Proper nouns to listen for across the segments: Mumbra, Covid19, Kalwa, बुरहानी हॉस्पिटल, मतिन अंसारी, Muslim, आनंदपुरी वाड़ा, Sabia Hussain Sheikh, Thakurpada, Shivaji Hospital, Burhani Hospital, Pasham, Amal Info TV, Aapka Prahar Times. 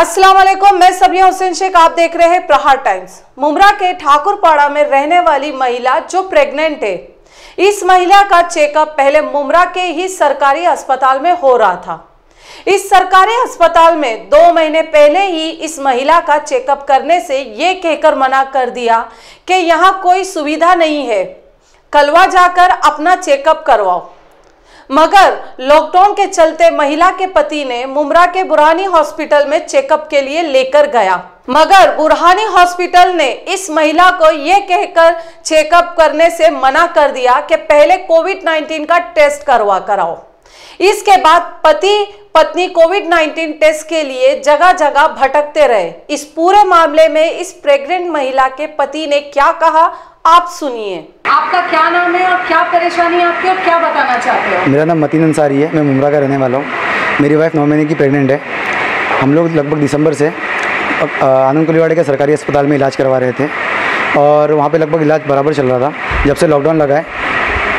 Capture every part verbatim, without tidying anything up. अस्सलाम वालेकुम, मैं सबिया हुसैन शेख, आप देख रहे हैं प्रहार टाइम्स। मुंब्रा के ठाकुरपाड़ा में रहने वाली महिला जो प्रेग्नेंट है, इस महिला का चेकअप पहले मुंब्रा के ही सरकारी अस्पताल में हो रहा था। इस सरकारी अस्पताल में दो महीने पहले ही इस महिला का चेकअप करने से ये कहकर मना कर दिया कि यहाँ कोई सुविधा नहीं है, कलवा जाकर अपना चेकअप करवाओ। मगर लॉकडाउन के चलते महिला के पति ने मुंब्रा के बुरहानी हॉस्पिटल में चेकअप के लिए लेकर गया, मगर बुरहानी हॉस्पिटल ने इस महिला को यह कहकर चेकअप करने से मना कर दिया कि पहले कोविड नाइन्टीन का टेस्ट करवा कराओ। इसके बाद पति पत्नी कोविड नाइन्टीन टेस्ट के लिए जगह जगह भटकते रहे। इस पूरे मामले में इस प्रेग्नेंट महिला के पति ने क्या कहा, आप सुनिए। आपका क्या नाम है और क्या परेशानी है आपकी और क्या बताना चाहते हो? मेरा नाम मतिन अंसारी है, मैं मुंब्रा का रहने वाला हूँ। मेरी वाइफ नौ महीने की प्रेग्नेंट है। हम लोग लगभग दिसंबर से आनंदपुरी वाड़े के सरकारी अस्पताल में इलाज करवा रहे थे और वहाँ पे लगभग इलाज बराबर चल रहा था। जब से लॉकडाउन लगा है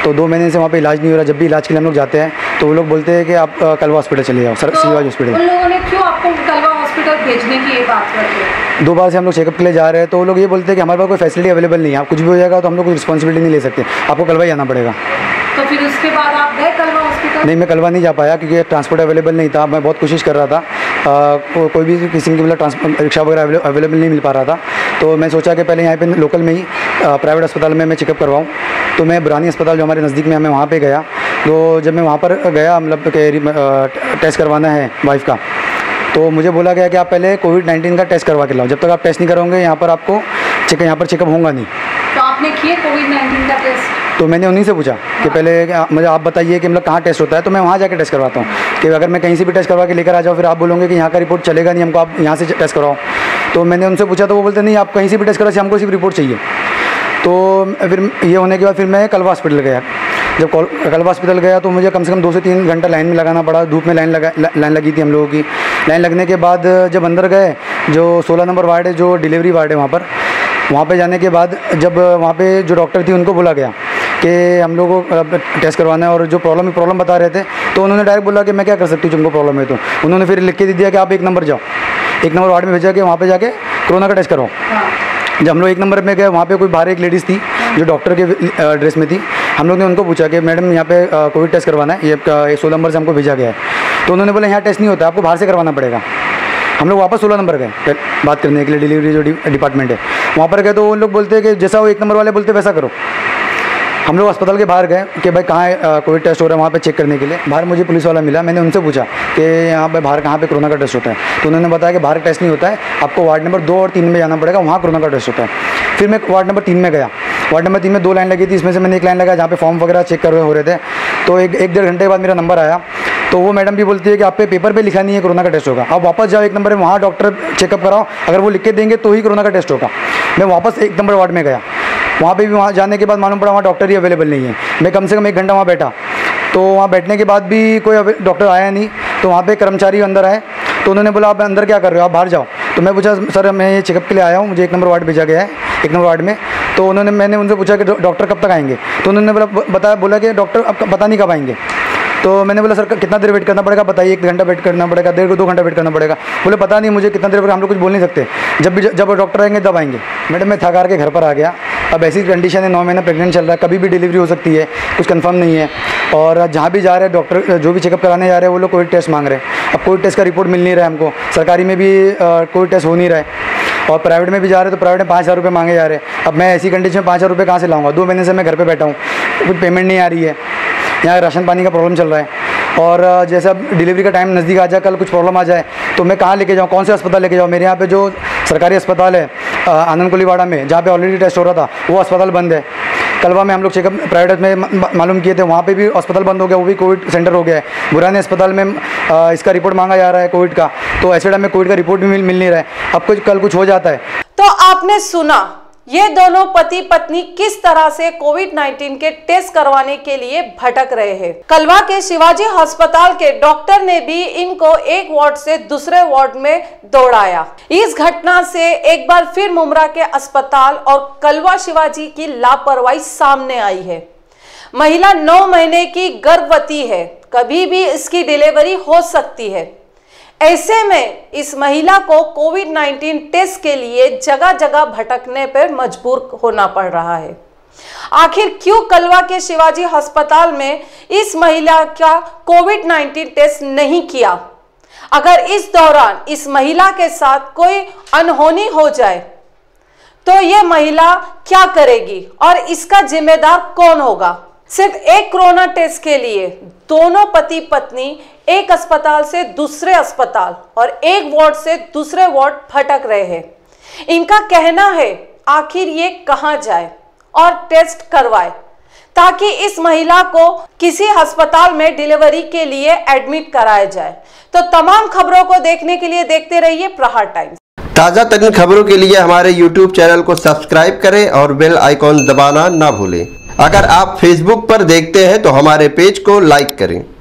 तो दो महीने से वहाँ पर इलाज नहीं हो रहा। जब भी इलाज के लिए हम लोग जाते हैं तो वो लोग बोलते हैं कि आप कलवा हॉस्पिटल चले जाओ, सर शिवाजी हॉस्पिटल। उन लोगों ने क्यों आपको कलवा हॉस्पिटल भेजने की ये बात करती है? दो बार से हम लोग चेकअप के लिए जा रहे हैं तो वो लोग ये बोलते हैं कि हमारे पास कोई फैसिलिटी अवेलेबल नहीं है, आप कुछ भी हो जाएगा तो हम लोग कोई रिस्पॉन्सिबिलिटी नहीं ले सकते, आपको कलवा ही आना पड़ेगा। तो फिर उसके बाद आप गए कलवा हॉस्पिटल? नहीं, मैं कलवा नहीं जा पाया क्योंकि ट्रांसपोर्ट अवेलेबल नहीं था। मैं बहुत कोशिश कर रहा था, आ, को, कोई भी किसी के ट्रांसपोर्ट रिक्शा वगैरह अवेलेबल नहीं मिल पा रहा था। तो मैं सोचा कि पहले यहाँ पर लोकल में ही प्राइवेट अस्पताल में मैं चेकअप करवाऊँ। तो मैं बुरहानी अस्पताल जो हमारे नज़दीक में, मैं वहाँ पर गया। तो जब मैं वहाँ पर गया, मतलब टेस्ट करवाना है वाइफ का, तो मुझे बोला गया कि आप पहले कोविड नाइन्टीन का टेस्ट करवा के लाओ, जब तक आप टेस्ट नहीं करोगे यहाँ पर आपको चेक यहाँ पर चेकअप होगा नहीं। तो आपने किए कोविड नाइन्टीन का टेस्ट? तो मैंने उन्हीं से पूछा कि पहले मुझे आप बताइए कि मतलब कहाँ टेस्ट होता है, तो मैं वहाँ जाके टेस्ट करवाता हूँ। कि अगर मैं कहीं से भी टेस्ट करवा के लेकर आ जाऊँ फिर आप बोलोगे कि यहाँ का रिपोर्ट चलेगा नहीं, हमको आप यहाँ से टेस्ट करवाओ। तो मैंने उनसे पूछा तो वो बोलते नहीं, आप कहीं से भी टेस्ट करा, हमको सिर्फ रिपोर्ट चाहिए। तो फिर ये होने के बाद फिर मैं कलवा हॉस्पिटल गया। जब कलवा हॉस्पिटल गया तो मुझे कम से कम दो से तीन घंटा लाइन में लगाना पड़ा। धूप में लाइन लगा लाइन लगी थी हम लोगों की। लाइन लगने के बाद जब अंदर गए, जो सोलह नंबर वार्ड है, जो डिलीवरी वार्ड है, वहाँ पर वहाँ पे जाने के बाद जब वहाँ पे जो डॉक्टर थी उनको बोला गया कि हम लोगों को टेस्ट करवाना है और जो प्रॉब्लम है प्रॉब्लम बता रहे थे तो उन्होंने डायरेक्ट बोला कि मैं क्या कर सकती हूँ, तुमको प्रॉब्लम है तो। उन्होंने फिर लिख के दे दिया कि आप एक नंबर जाओ, एक नंबर वार्ड में भेजा कि वहाँ पर जाके कोरोना का टेस्ट करवाओ। जब हम लोग एक नंबर में गए वहाँ पर कोई बाहर एक लेडीज़ थी जो डॉक्टर के ड्रेस में थी। हम लोग ने उनको पूछा कि मैडम यहाँ पे कोविड टेस्ट करवाना है, ये सोलह नंबर से हमको भेजा गया है। तो उन्होंने बोला यहाँ टेस्ट नहीं होता, आपको बाहर से करवाना पड़ेगा। हम लोग वापस सोलह नंबर गए बात करने के लिए, डिलीवरी जो डिपार्टमेंट है वहाँ पर गए तो वो लोग बोलते हैं कि जैसा वो एक नंबर वाले बोलते वैसा करो। हम लोग अस्पताल के बाहर गए कि भाई कहाँ कोविड टेस्ट हो रहा है, वहाँ पे चेक करने के लिए। बाहर मुझे पुलिस वाला मिला, मैंने उनसे पूछा कि यहाँ पे बाहर कहाँ पे कोरोना का टेस्ट होता है, तो उन्होंने बताया कि बाहर टेस्ट नहीं होता है, आपको वार्ड नंबर दो और तीन में जाना पड़ेगा, वहाँ कोरोना का टेस्ट होता है। फिर मैं वार्ड नंबर तीन में गया। वार्ड नंबर तीन में दो लाइन लगी थी, इसमें से मैंने एक लाइन लगा जहाँ पे फॉर्म वगैरह चेक कर रहे हो रहे थे। तो एक एक डेढ़ घंटे के बाद मेरा नंबर आया तो वो मैडम भी बोलती है कि आप पे पेपर पे लिखा नहीं है कोरोना का टेस्ट होगा, आप वापस जाओ एक नंबर में, वहाँ डॉक्टर चेकअप कराओ, अगर वो लिख के देंगे तो ही कोरोना का टेस्ट होगा। मैं वापस एक नंबर वार्ड में गया। वहाँ पे भी वहाँ जाने के बाद मालूम पड़ा वहाँ डॉक्टर ही अवेलेबल नहीं है। मैं कम से कम एक घंटा वहाँ बैठा, तो वहाँ बैठने के बाद भी कोई डॉक्टर आया नहीं। तो वहाँ पे कर्मचारी अंदर आए तो उन्होंने बोला आप अंदर क्या कर रहे हो, आप बाहर जाओ। तो मैं पूछा सर मैं ये चेकअप के लिए आया हूँ, मुझे एक नंबर वार्ड भेजा गया है, एक नंबर वार्ड में। तो उन्होंने मैंने उनसे पूछा कि डॉक्टर कब तक आएंगे, तो उन्होंने बोला बताया बोला कि डॉक्टर आप पता नहीं कब आएंगे। तो मैंने बोला सर कितना देर वेट करना पड़ेगा बताइए, एक घंटा वेट करना पड़ेगा, डेढ़ दो घंटा वेट करना पड़ेगा। बोले पता नहीं मुझे कितना देर, हम लोग कुछ बोल नहीं सकते, जब भी जब डॉक्टर आएंगे तब आएंगे। मैडम मैं थकार के घर पर आ गया। अब ऐसी कंडीशन है, नौ महीना प्रेग्नेंट चल रहा है, कभी भी डिलीवरी हो सकती है, कुछ कंफर्म नहीं है। और जहाँ भी जा रहे हैं डॉक्टर जो भी चेकअप कराने जा रहे हैं वो लोग कोविड टेस्ट मांग रहे हैं। अब कोविड टेस्ट का रिपोर्ट मिल नहीं रहा है हमको, सरकारी में भी कोविड टेस्ट हो नहीं रहा है और प्राइवेट में भी जा रहे हैं तो प्राइवेट में पाँच हज़ार रुपये मांगे जा रहे हैं। अब मैं ऐसी कंडीशन में पाँच हज़ार रुपये कहाँ से लाऊँगा? दो महीने से मैं घर पर बैठा हूँ, कुछ पेमेंट नहीं आ रही है, यहाँ राशन पानी का प्रॉब्लम चल रहा है। और जैसे अब डिलीवरी का टाइम नज़दीक आ जाए, कल कुछ प्रॉब्लम आ जाए तो मैं कहाँ लेके जाऊँ, कौन से अस्पताल लेके जाऊँ? मेरे यहाँ पे जो सरकारी अस्पताल है आनंदपुरी वाड़ा में जहाँ पे ऑलरेडी टेस्ट हो रहा था वो अस्पताल बंद है। कलवा में हम लोग चेकअप प्राइवेट में मालूम किए थे, वहाँ पे भी अस्पताल बंद हो गया, वो भी कोविड सेंटर हो गया है। बुरहानी अस्पताल में आ, इसका रिपोर्ट मांगा जा रहा है कोविड का, तो ऐसे टाइम में कोविड का रिपोर्ट भी मिल, मिल नहीं रहा है। अब कुछ कल कुछ हो जाता है। तो आपने सुना ये दोनों पति पत्नी किस तरह से कोविड नाइन्टीन के टेस्ट करवाने के लिए भटक रहे हैं। कलवा के शिवाजी अस्पताल के डॉक्टर ने भी इनको एक वार्ड से दूसरे वार्ड में दौड़ाया। इस घटना से एक बार फिर मुंब्रा के अस्पताल और कलवा शिवाजी की लापरवाही सामने आई है। महिला नौ महीने की गर्भवती है, कभी भी इसकी डिलीवरी हो सकती है। ऐसे में इस महिला को कोविड नाइन्टीन टेस्ट के लिए जगह जगह भटकने पर मजबूर होना पड़ रहा है। आखिर क्यों कलवा के शिवाजी अस्पताल में इस महिला का कोविड नाइन्टीन टेस्ट नहीं किया? अगर इस दौरान इस महिला के साथ कोई अनहोनी हो जाए तो ये महिला क्या करेगी और इसका जिम्मेदार कौन होगा? सिर्फ एक कोरोना टेस्ट के लिए दोनों पति पत्नी एक अस्पताल से दूसरे अस्पताल और एक वार्ड से दूसरे वार्ड भटक रहे हैं। इनका कहना है आखिर ये कहाँ जाए और टेस्ट करवाए ताकि इस महिला को किसी अस्पताल में डिलीवरी के लिए एडमिट कराया जाए। तो तमाम खबरों को देखने के लिए देखते रहिए प्रहार टाइम्स। ताज़ा तरीन खबरों के लिए हमारे यूट्यूब चैनल को सब्सक्राइब करें और बेल आइकॉन दबाना ना भूलें। अगर आप फेसबुक पर देखते हैं तो हमारे पेज को लाइक करें।